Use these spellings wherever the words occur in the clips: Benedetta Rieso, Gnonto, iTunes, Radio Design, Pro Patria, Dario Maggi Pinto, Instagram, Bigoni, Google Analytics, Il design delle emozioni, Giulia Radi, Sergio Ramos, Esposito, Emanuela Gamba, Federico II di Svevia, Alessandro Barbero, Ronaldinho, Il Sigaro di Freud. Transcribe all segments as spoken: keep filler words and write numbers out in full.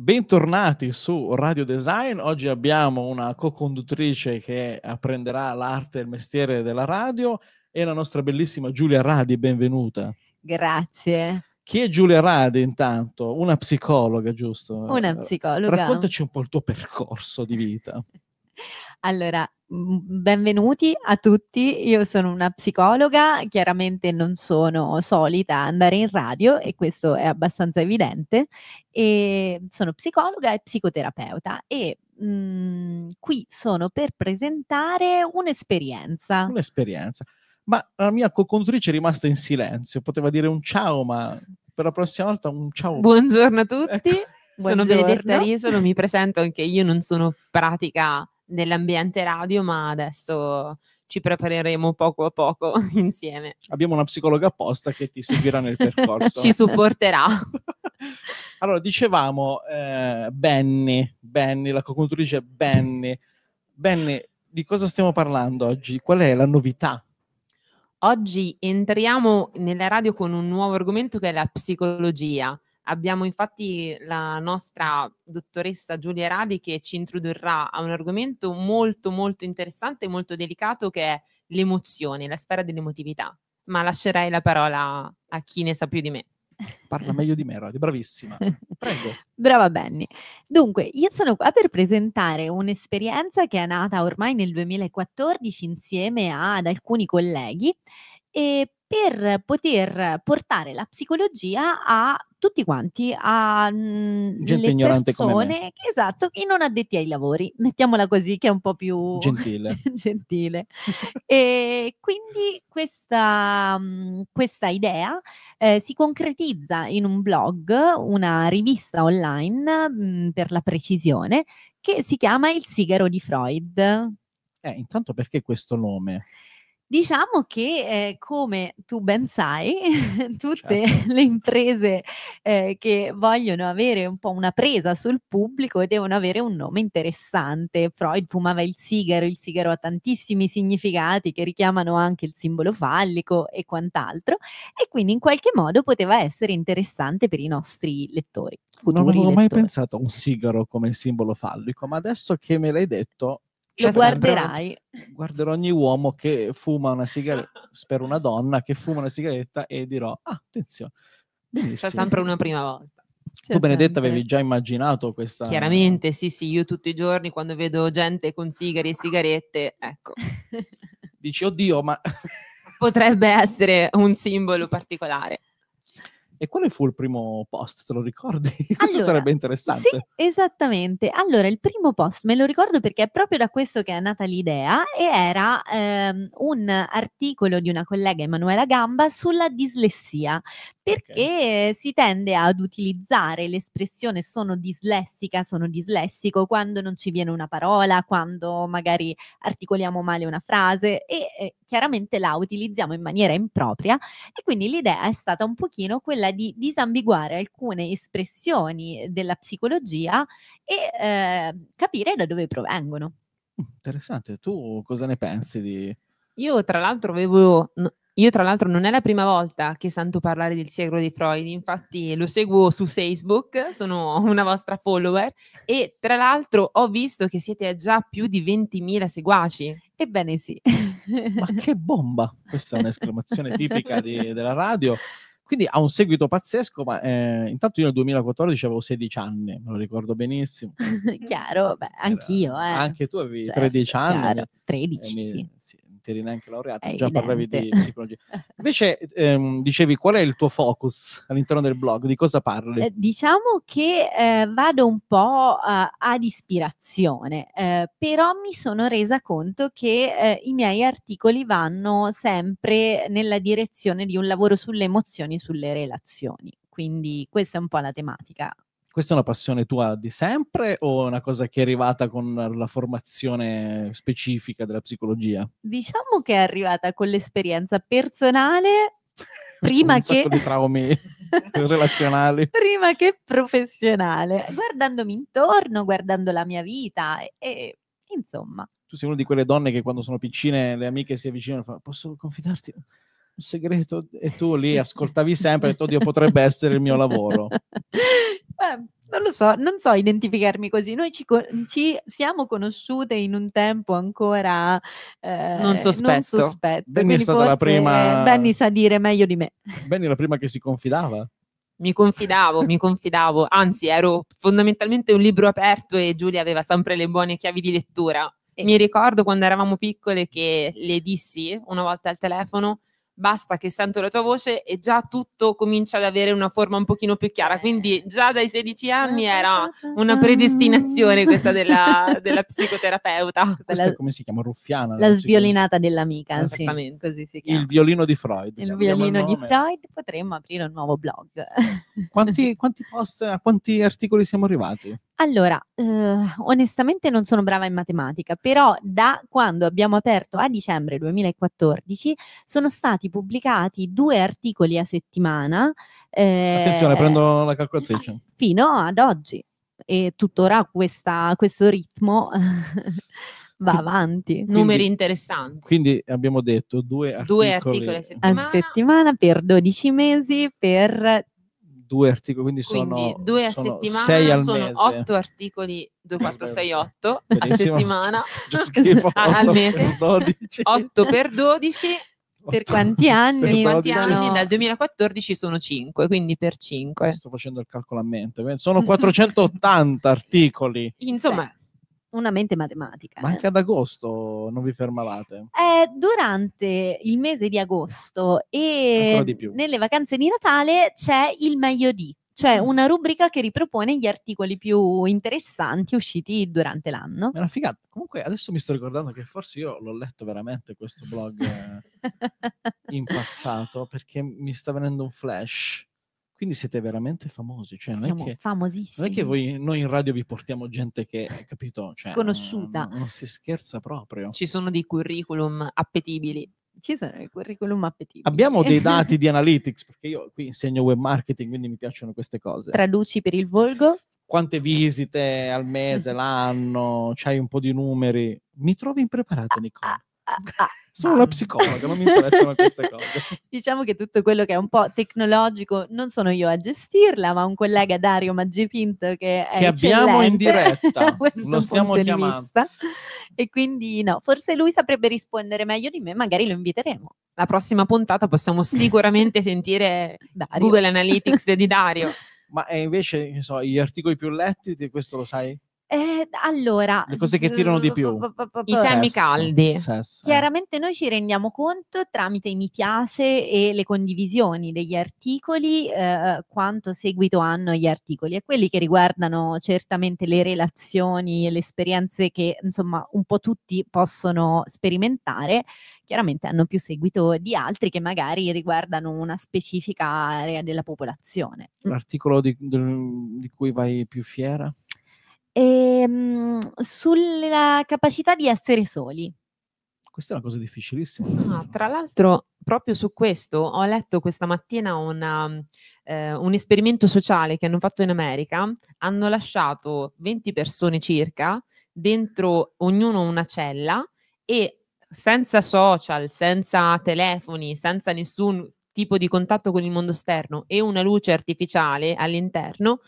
Bentornati su Radio Design. Oggi abbiamo una co-conduttrice che apprenderà l'arte e il mestiere della radio, e la nostra bellissima Giulia Radi, benvenuta. Grazie. Chi è Giulia Radi intanto? Una psicologa, giusto? Una psicologa. Raccontaci un po' il tuo percorso di vita. Allora, benvenuti a tutti, io sono una psicologa, chiaramente non sono solita andare in radio e questo è abbastanza evidente, e sono psicologa e psicoterapeuta e mh, qui sono per presentare un'esperienza. Un'esperienza, ma la mia co-conduttrice è rimasta in silenzio, poteva dire un ciao, ma per la prossima volta un ciao. Buongiorno a tutti, ecco. Sono Benedetta Rieso, mi presento anche io, non sono pratica nell'ambiente radio, ma adesso ci prepareremo poco a poco insieme. Abbiamo una psicologa apposta che ti seguirà nel percorso. Ci supporterà. Allora, dicevamo eh, Benny, Benny, la co-conduttrice Benny. Benny, di cosa stiamo parlando oggi? Qual è la novità? Oggi entriamo nella radio con un nuovo argomento che è la psicologia. Abbiamo infatti la nostra dottoressa Giulia Radi che ci introdurrà a un argomento molto molto interessante e molto delicato, che è l'emozione, la sfera dell'emotività. Ma lascerei la parola a chi ne sa più di me. Parla meglio di me, Radi, bravissima. Prego. Brava Benny. Dunque, io sono qua per presentare un'esperienza che è nata ormai nel duemilaquattordici insieme ad alcuni colleghi, e per poter portare la psicologia a tutti quanti, a mh, gente ignorante persone, come me. Esatto, i non addetti ai lavori, mettiamola così, che è un po' più gentile. Gentile. E quindi questa, mh, questa idea eh, si concretizza in un blog, una rivista online, mh, per la precisione, che si chiama Il Sigaro di Freud. Eh, intanto perché questo nome? Diciamo che, eh, come tu ben sai, tutte certo. le imprese eh, che vogliono avere un po' una presa sul pubblico devono avere un nome interessante. Freud fumava il sigaro, il sigaro ha tantissimi significati che richiamano anche il simbolo fallico e quant'altro, e quindi in qualche modo poteva essere interessante per i nostri lettori. Non avevo mai pensato a un sigaro come simbolo fallico, ma adesso che me l'hai detto... Lo guarderai. Guarderò ogni uomo che fuma una sigaretta, spero una donna che fuma una sigaretta, e dirò, ah, attenzione, benissimo. C'è sempre una prima volta. C'è tu, Benedetta, sempre. Avevi già immaginato questa... Chiaramente, sì, sì, io tutti i giorni quando vedo gente con sigari e sigarette, ecco. Dici, oddio, ma... Potrebbe essere un simbolo particolare. E quale fu il primo post? Te lo ricordi? Questo allora, sarebbe interessante. Sì, esattamente. Allora, il primo post me lo ricordo perché è proprio da questo che è nata l'idea, e era ehm, un articolo di una collega, Emanuela Gamba, sulla dislessia, perché okay. si tende ad utilizzare l'espressione sono dislessica, sono dislessico, quando non ci viene una parola, quando magari articoliamo male una frase, e eh, chiaramente la utilizziamo in maniera impropria, e quindi l'idea è stata un pochino quella di disambiguare alcune espressioni della psicologia e eh, capire da dove provengono. Interessante. Tu cosa ne pensi di... Io tra l'altro avevo... Io tra l'altro non è la prima volta che sento parlare del Sigaro di Freud, infatti lo seguo su Facebook, sono una vostra follower, e tra l'altro ho visto che siete già più di ventimila seguaci. Ebbene sì. Ma che bomba! Questa è un'esclamazione tipica di, della radio. Quindi ha un seguito pazzesco, ma eh, intanto io nel duemilaquattordici avevo sedici anni, me lo ricordo benissimo. Chiaro, beh, anch'io. Eh. Anche tu avevi certo, tredici anni. Chiaro, tredici, mi, sì. sì. Non ti eri neanche laureato, è già evidente. Parlavi di psicologia. Invece ehm, dicevi, qual è il tuo focus all'interno del blog? Di cosa parli? Eh, diciamo che eh, vado un po' eh, ad ispirazione, eh, però mi sono resa conto che eh, i miei articoli vanno sempre nella direzione di un lavoro sulle emozioni, sulle relazioni. Quindi questa è un po' la tematica. Questa è una passione tua di sempre o una cosa che è arrivata con la formazione specifica della psicologia? Diciamo che è arrivata con l'esperienza personale prima un che... sacco di traumi relazionali. Prima che professionale. Guardandomi intorno, guardando la mia vita e, e insomma. Tu sei una di quelle donne che quando sono piccine le amiche si avvicinano e fanno posso confidarti? Un segreto, e tu lì ascoltavi sempre e hai detto, oddio, potrebbe essere il mio lavoro. Beh, Non lo so, non so identificarmi così. Noi ci, ci siamo conosciute in un tempo ancora eh, non sospetto. Non sospetto. Benny è stata la prima... Benny sa dire meglio di me. Benny è la prima che si confidava. Mi confidavo, mi confidavo. Anzi, ero fondamentalmente un libro aperto e Giulia aveva sempre le buone chiavi di lettura. E mi ricordo quando eravamo piccole che le dissi una volta al telefono: basta che sento la tua voce e già tutto comincia ad avere una forma un pochino più chiara, quindi già dai sedici anni era una predestinazione questa della, della psicoterapeuta. Questa la, come si chiama? Ruffiana? La sviolinata dell'amica, sì, così si chiama. Il violino di Freud. Il violino il di Freud, potremmo aprire un nuovo blog. Quanti, quanti post, a quanti articoli siamo arrivati? Allora, eh, onestamente non sono brava in matematica, però da quando abbiamo aperto a dicembre duemilaquattordici sono stati pubblicati due articoli a settimana. Eh, Attenzione, prendo la calcolatrice. Fino ad oggi. E tuttora questa, questo ritmo va avanti. Quindi, numeri interessanti. Quindi abbiamo detto due articoli, due articoli a, settimana. a settimana per dodici mesi, per... Due articoli, quindi, quindi sono due a sono settimana, sono mese. otto articoli, due, quattro, sei, otto a settimana, schifo, al mese, otto per dodici, per quanti anni? Per quanti anni? No. Dal duemilaquattordici sono cinque, quindi per cinque. Sto facendo il calcolo a mente, sono quattrocentottanta articoli. Insomma... Beh. Una mente matematica. Ma anche ad agosto non vi fermavate? Eh, durante il mese di agosto e di nelle vacanze di Natale c'è il meglio di, cioè una rubrica che ripropone gli articoli più interessanti usciti durante l'anno. È una figata. Comunque adesso mi sto ricordando che forse io l'ho letto veramente questo blog in passato, perché mi sta venendo un flash. Quindi siete veramente famosi, cioè non siamo è che, famosissimi. Non è che voi, noi in radio vi portiamo gente che, capito, cioè, sconosciuta. Non, non si scherza proprio. Ci sono dei curriculum appetibili. Ci sono dei curriculum appetibili. Abbiamo dei dati di analytics, perché io qui insegno web marketing, quindi mi piacciono queste cose. Traduci per il volgo? Quante visite al mese, l'anno, c'hai un po' di numeri. Mi trovi impreparata, Nicola. Sono una psicologa, non mi interessano queste cose. Diciamo che tutto quello che è un po' tecnologico non sono io a gestirla, ma un collega, Dario Maggi Pinto, che è che abbiamo in diretta, lo stiamo chiamando. E quindi no, forse lui saprebbe rispondere meglio di me, magari lo inviteremo. La prossima puntata possiamo sicuramente sentire Dario. Google Analytics di Dario. Ma eh, invece, che so, gli articoli più letti, di questo lo sai? Eh, allora, le cose che tirano di più, i temi caldi. Sesso, chiaramente eh. Noi ci rendiamo conto tramite i mi piace e le condivisioni degli articoli eh, quanto seguito hanno gli articoli, e quelli che riguardano certamente le relazioni e le esperienze che insomma un po' tutti possono sperimentare, chiaramente hanno più seguito di altri che magari riguardano una specifica area della popolazione. L'articolo di, di cui vai più fiera? E, um, sulla capacità di essere soli. Questa è una cosa difficilissima. Ah, tra l'altro, proprio su questo ho letto questa mattina una, eh, un esperimento sociale che hanno fatto in America. Hanno lasciato venti persone circa dentro ognuno una cella e senza social, senza telefoni, senza nessun tipo di contatto con il mondo esterno e una luce artificiale all'interno,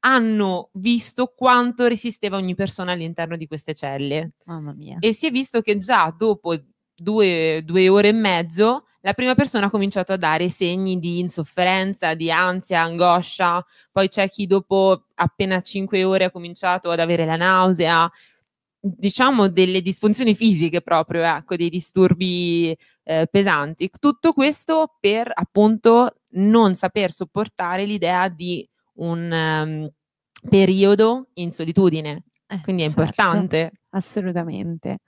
hanno visto quanto resisteva ogni persona all'interno di queste celle. Mamma mia. E si è visto che già dopo due, due ore e mezzo la prima persona ha cominciato a dare segni di insofferenza, di ansia, angoscia, poi c'è chi dopo appena cinque ore ha cominciato ad avere la nausea, diciamo delle disfunzioni fisiche proprio, ecco, dei disturbi eh, pesanti. Tutto questo per appunto non saper sopportare l'idea di un um, periodo in solitudine, eh, quindi è certo, importante. Assolutamente.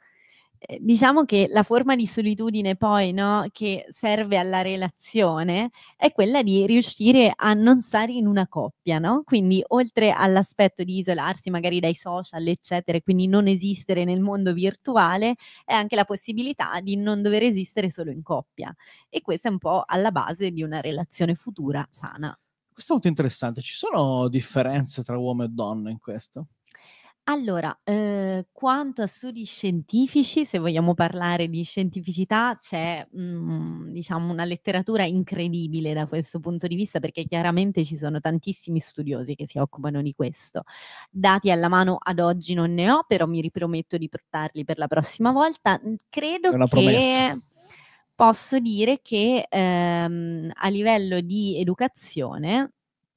Eh, diciamo che la forma di solitudine poi, no, che serve alla relazione è quella di riuscire a non stare in una coppia, no? Quindi oltre all'aspetto di isolarsi magari dai social, eccetera, quindi non esistere nel mondo virtuale, è anche la possibilità di non dover esistere solo in coppia. E questa è un po' alla base di una relazione futura sana. Questo è molto interessante. Ci sono differenze tra uomo e donna in questo? Allora, eh, quanto a studi scientifici, se vogliamo parlare di scientificità, c'è mm, diciamo una letteratura incredibile da questo punto di vista, perché chiaramente ci sono tantissimi studiosi che si occupano di questo. Dati alla mano ad oggi non ne ho, però mi riprometto di portarli per la prossima volta. Credo che... promessa. Posso dire che ehm, a livello di educazione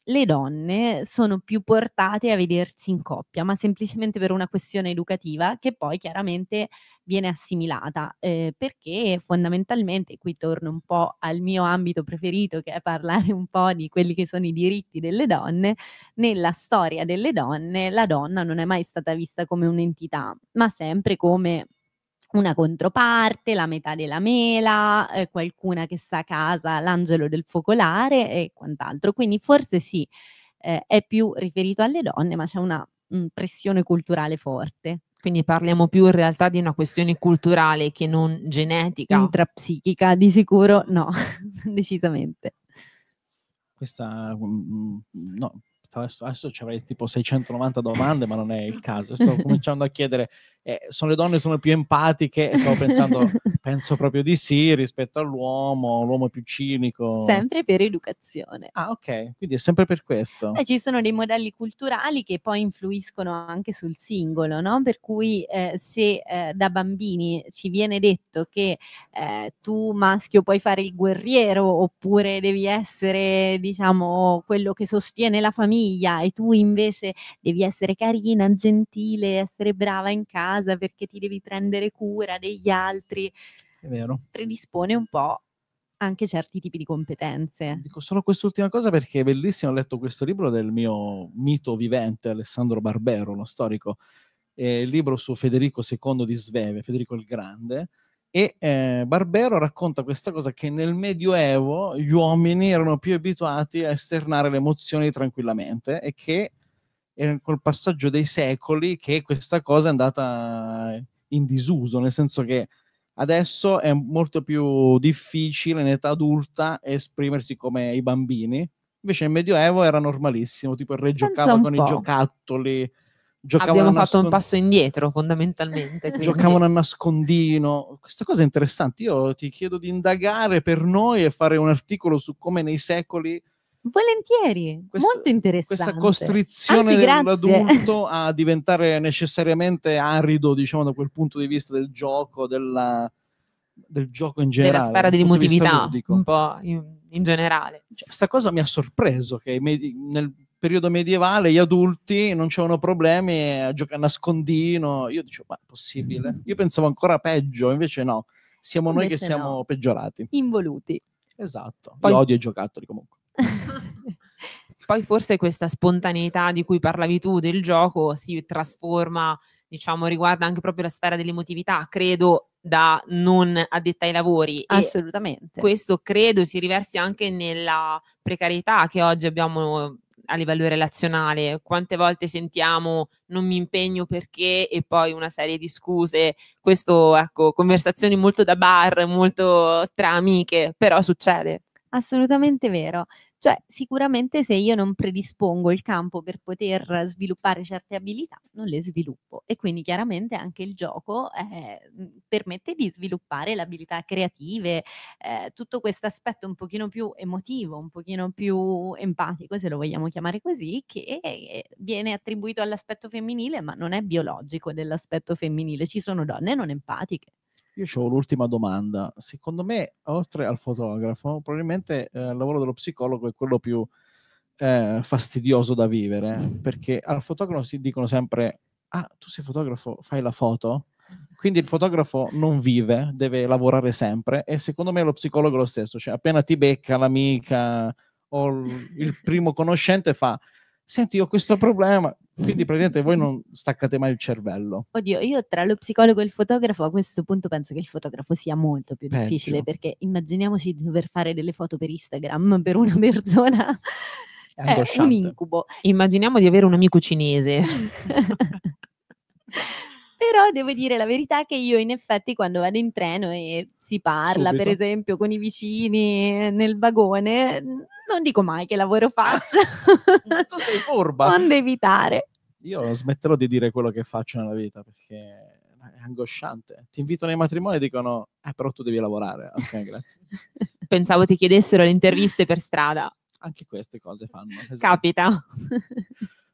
le donne sono più portate a vedersi in coppia, ma semplicemente per una questione educativa che poi chiaramente viene assimilata, eh, perché fondamentalmente, qui torno un po' al mio ambito preferito, che è parlare un po' di quelli che sono i diritti delle donne. Nella storia delle donne la donna non è mai stata vista come un'entità, ma sempre come una controparte, la metà della mela, eh, qualcuna che sta a casa, l'angelo del focolare e quant'altro. Quindi forse sì, eh, è più riferito alle donne, ma c'è una mh, pressione culturale forte. Quindi parliamo più in realtà di una questione culturale che non genetica. Intrapsichica, di sicuro no, decisamente. Questa... Mh, no. Adesso, adesso ci avrei tipo seicentonovanta domande, ma non è il caso. Sto cominciando a chiedere, eh, sono le donne sono più empatiche? E stavo pensando, penso proprio di sì, rispetto all'uomo, l'uomo è più cinico. Sempre per educazione. Ah, ok, quindi è sempre per questo. Eh, ci sono dei modelli culturali che poi influiscono anche sul singolo, no? Per cui eh, se eh, da bambini ci viene detto che eh, tu maschio puoi fare il guerriero, oppure devi essere, diciamo, quello che sostiene la famiglia, e tu invece devi essere carina, gentile, essere brava in casa perché ti devi prendere cura degli altri, è vero, predispone un po' anche certi tipi di competenze. Dico solo quest'ultima cosa perché è bellissimo, ho letto questo libro del mio mito vivente Alessandro Barbero, lo storico, eh, il libro su Federico secondo di Svevia, Federico il Grande, e eh, Barbero racconta questa cosa, che nel Medioevo gli uomini erano più abituati a esternare le emozioni tranquillamente e che eh, col passaggio dei secoli che questa cosa è andata in disuso, nel senso che adesso è molto più difficile in età adulta esprimersi come i bambini, invece nel Medioevo era normalissimo, tipo il re giocava con i giocattoli. Abbiamo fatto nascond... un passo indietro fondamentalmente. Giocavano a nascondino. Questa cosa è interessante, io ti chiedo di indagare per noi e fare un articolo su come nei secoli... Volentieri, questa, molto interessante. Questa costrizione dell'adulto a diventare necessariamente arido, diciamo, da quel punto di vista del gioco, della... del gioco in generale, della sfera dell'emotività, un po' in, in generale. Cioè, questa cosa mi ha sorpreso, che nel periodo medievale gli adulti non c'erano problemi a giocare a nascondino. Io dicevo, ma è possibile? Io pensavo ancora peggio, invece no, siamo invece noi che siamo no. peggiorati. Involuti. Esatto, poi... io odio i giocattoli comunque. Poi forse questa spontaneità di cui parlavi tu del gioco si trasforma, diciamo, riguarda anche proprio la sfera dell'emotività, credo, da non addetta ai lavori. Assolutamente. E questo credo si riversi anche nella precarietà che oggi abbiamo a livello relazionale. Quante volte sentiamo non mi impegno perché, e poi una serie di scuse. Questo, ecco, conversazioni molto da bar, molto tra amiche, però succede. Assolutamente vero. Cioè, sicuramente se io non predispongo il campo per poter sviluppare certe abilità, non le sviluppo. E quindi chiaramente anche il gioco eh, permette di sviluppare le abilità creative, eh, tutto questo aspetto un pochino più emotivo, un pochino più empatico, se lo vogliamo chiamare così, che viene attribuito all'aspetto femminile, ma non è biologico dell'aspetto femminile. Ci sono donne non empatiche. Io ho l'ultima domanda. Secondo me, oltre al fotografo, probabilmente eh, il lavoro dello psicologo è quello più eh, fastidioso da vivere, perché al fotografo si dicono sempre «Ah, tu sei fotografo, fai la foto?» Quindi il fotografo non vive, deve lavorare sempre, e secondo me lo psicologo è lo stesso. Cioè, appena ti becca l'amica o il primo conoscente fa «Senti, ho questo problema». Quindi praticamente voi non staccate mai il cervello. Oddio, io tra lo psicologo e il fotografo a questo punto penso che il fotografo sia molto più Peggio. difficile, perché immaginiamoci di dover fare delle foto per Instagram per una persona, è eh, un incubo. Immaginiamo di avere un amico cinese. Però devo dire la verità che io in effetti quando vado in treno e si parla Subito. per esempio con i vicini nel vagone, non dico mai che lavoro faccio. Tu sei furba. Non evitare. io smetterò di dire quello che faccio nella vita, perché è angosciante. Ti invito nei matrimoni e dicono, eh, però tu devi lavorare. Ok, grazie. Pensavo ti chiedessero le interviste per strada. Anche queste cose fanno. Esatto. Capita.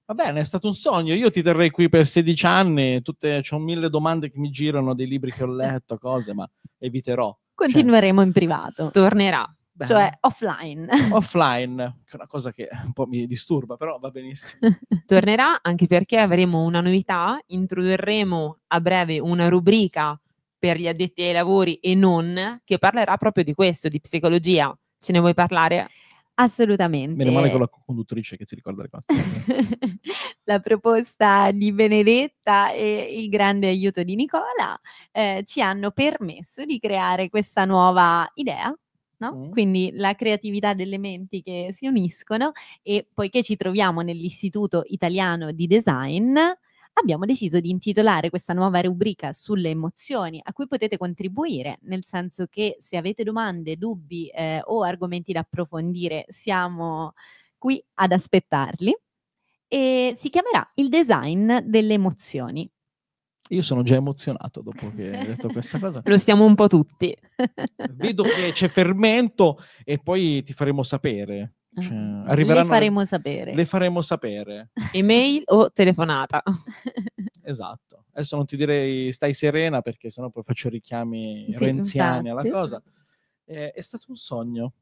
Va bene, è stato un sogno. Io ti terrei qui per sedici anni, tutte, c'ho mille domande che mi girano, dei libri che ho letto, cose, ma eviterò. Continueremo, cioè, in privato. Tornerà. Beh, cioè offline. Offline, che è una cosa che un po' mi disturba, però va benissimo. Tornerà anche perché avremo una novità, introdurremo a breve una rubrica per gli addetti ai lavori e non, che parlerà proprio di questo, di psicologia. Ce ne vuoi parlare? Assolutamente. Meno male con la conduttrice che ti ricorda le cose. La proposta di Benedetta e il grande aiuto di Nicola eh, ci hanno permesso di creare questa nuova idea. No? Mm. Quindi la creatività delle menti che si uniscono, e poiché ci troviamo nell'Istituto Italiano di Design, abbiamo deciso di intitolare questa nuova rubrica sulle emozioni, a cui potete contribuire, nel senso che se avete domande, dubbi eh, o argomenti da approfondire, siamo qui ad aspettarli, e si chiamerà Il design delle emozioni. Io sono già emozionato dopo che hai detto questa cosa. Lo siamo un po' tutti. Vedo che c'è fermento e poi ti faremo sapere. Cioè, arriveranno, le faremo sapere. Le faremo sapere. Email o telefonata. Esatto. Adesso non ti direi stai serena, perché sennò poi faccio richiami sì, renziani infatti. Alla cosa. Eh, è stato un sogno.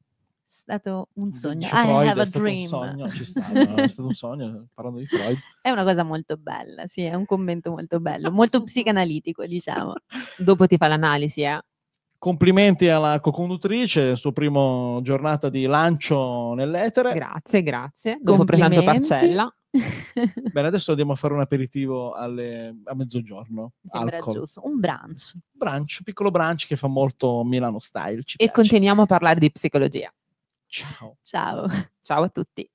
È stato un sogno. Freud, I have a dream. Un sogno, ci stanno, è stato un sogno, parlando di Freud. È una cosa molto bella, sì, è un commento molto bello, molto psicanalitico, diciamo. Dopo ti fa l'analisi, eh. Complimenti alla co-conduttrice, il suo primo giornata di lancio nell'etere. Grazie, grazie. Dopo presento Parcella. Bene, adesso andiamo a fare un aperitivo alle, a mezzogiorno. Sembra giusto, un brunch. Brunch, piccolo brunch che fa molto Milano style. Ci e piace. Continuiamo a parlare di psicologia. Ciao. Ciao. Ciao a tutti.